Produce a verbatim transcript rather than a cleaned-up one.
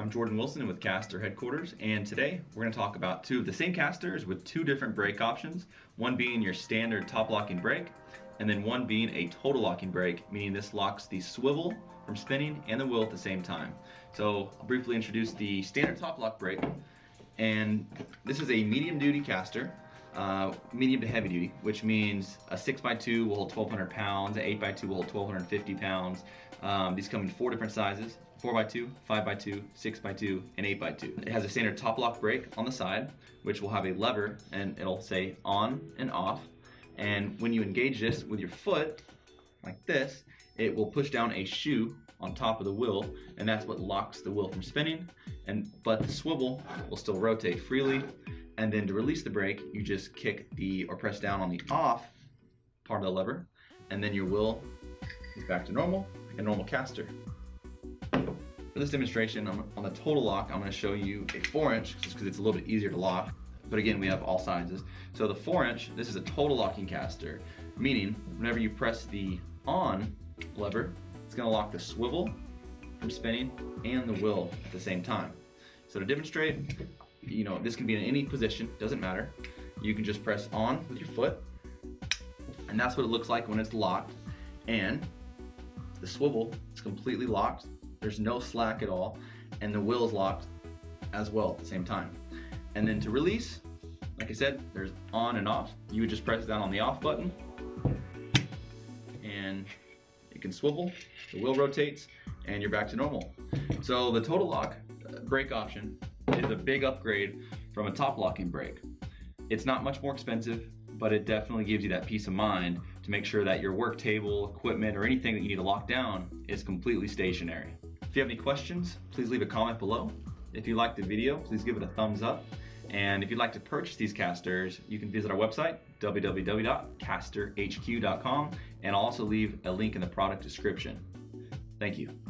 I'm Jordan Wilson with Caster Headquarters, and today we're going to talk about two of the same casters with two different brake options, one being your standard top locking brake, and then one being a total locking brake, meaning this locks the swivel from spinning and the wheel at the same time. So I'll briefly introduce the standard top lock brake, and this is a medium duty caster. Uh, medium to heavy duty, which means a six by two will hold twelve hundred pounds, an eight by two will hold twelve hundred fifty pounds. Um, these come in four different sizes, four by two, five by two, six by two, and eight by two. It has a standard top lock brake on the side, which will have a lever and it'll say on and off. And when you engage this with your foot, like this, it will push down a shoe on top of the wheel, and that's what locks the wheel from spinning, and but the swivel will still rotate freely. And then to release the brake, you just kick the or press down on the off part of the lever, and then your wheel is back to normal, like a normal caster. For this demonstration, I'm, on the total lock, I'm going to show you a four inch, just because it's a little bit easier to lock. But again, we have all sizes. So the four inch, this is a total locking caster, meaning whenever you press the on lever, it's going to lock the swivel from spinning and the wheel at the same time. So to demonstrate, you know, this can be in any position, doesn't matter. You can just press on with your foot, and that's what it looks like when it's locked, and the swivel is completely locked, there's no slack at all, and the wheel is locked as well at the same time. And then to release, like I said, there's on and off. You would just press down on the off button, and it can swivel, the wheel rotates, and you're back to normal. So the total lock brake option is a big upgrade from a top locking brake. It's not much more expensive, but it definitely gives you that peace of mind to make sure that your work table, equipment, or anything that you need to lock down is completely stationary. If you have any questions, please leave a comment below. If you liked the video, please give it a thumbs up. And if you'd like to purchase these casters, you can visit our website, w w w dot caster h q dot com, and I'll also leave a link in the product description. Thank you.